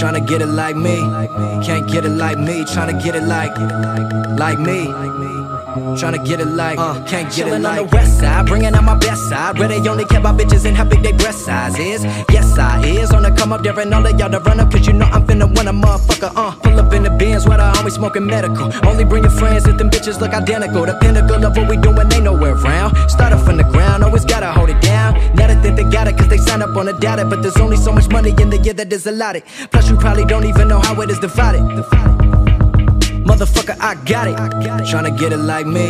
Tryna get it like me, can't get it like me. Tryna get it like me. Tryna get it like, can't get it like. Chillin' on the west side, bringing out my best side. Where they only care about bitches and how big they breast size is. Yes, I is on the come up there and all of y'all to run up, cause you know I'm finna win a motherfucker. Pull up in the bins where I always smoking medical. Only bring your friends if them bitches look identical. The pinnacle of what we doing, they nowhere around. Started from the ground, always gotta hold it down. Now they think they got it cause they sign up on a data, but there's only so much money in the year that is allotted. Plus you probably don't even know how it is divided. Motherfucker, I got it. Tryna get it like me,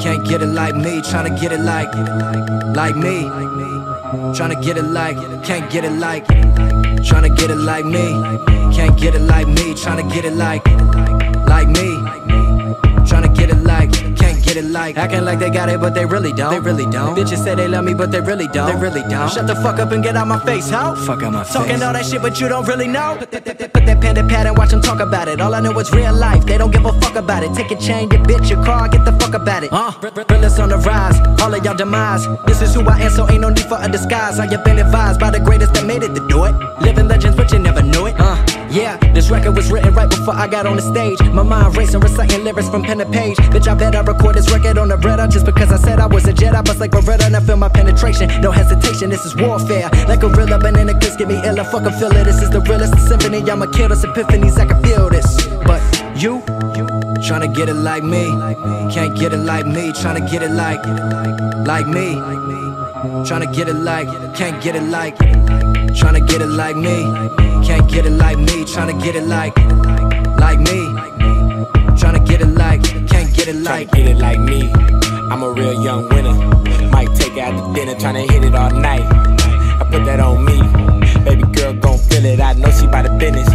can't get it like me. Tryna get it like me. Tryna get it like, can't get it like. Tryna get it like me, can't get it like me. Tryna get it like me. Tryna get it like, can't get it like. Acting like they got it, but they really don't. They really don't. Bitches say they love me, but they really don't. They really don't. Shut the fuck up and get out my face, ho. Fuck out my face. Talking all that shit, but you don't really know. Put that pen to pad and watch them talk about it. All I know is real life. They don't give a fuck about it. Take your chain, your bitch, your car, get the fuck about it. Realness on the rise, all of y'all demise. This is who I am, so ain't no need for a disguise. I have been advised by the greatest that made it to do it. Living legends, but you never knew it. Yeah, this record was written right before I got on the stage. My mind racing, reciting lyrics from pen to page. Bitch, I bet I record this record on the Beretta. Just because I said I was a Jedi, bust like Beretta and I feel my penetration. No hesitation, this is warfare. Like a gorilla, banana kiss, get me ill, I fucking feel it. This is the realest symphony, I'ma kill this epiphanies, I can feel this. But you tryna get it like me, can't get it like me. Tryna get it like me. Tryna get it like, can't get it like. Tryna get it like me, can't get it like me. Tryna get it like me. Tryna get it like, can't get it like. Tryna get it like me, I'm a real young winner. Might take it out to dinner, tryna hit it all night. I put that on me, baby girl gon' feel it. I know she bout to finish.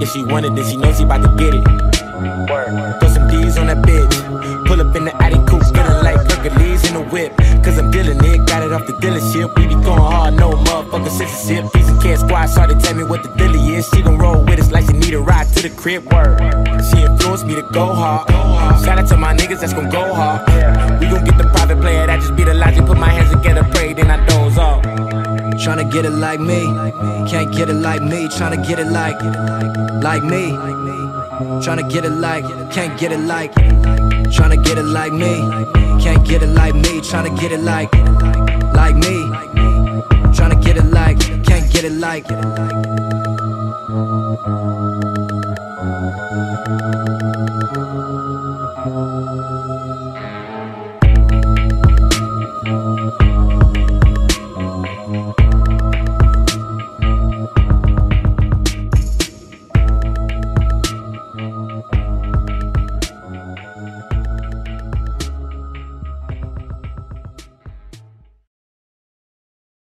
If she wanted it, she knows she bout to get it. Word. Throw some D's on that bitch, pull up in the Addy coupe, feeling like Hercules in the whip. Cause I'm dealing it, got it off the dealership. We be going hard, no motherfucking censorship. Piece of cat squad, started tell me what the dilly is. She gon' roll with us like she need a ride to the crib. Word. She influenced me to go hard. Shout out to my niggas that's gon' go hard. We gon' get the private player, that just be the logic. Put my hands together, pray, then I doze off. Tryna get it like me, can't get it like me. Tryna get it like me. Tryna get it like, can't get it like. Tryna get it like me, can't get it like me. Tryna get it like me. Tryna get it like, can't get it like.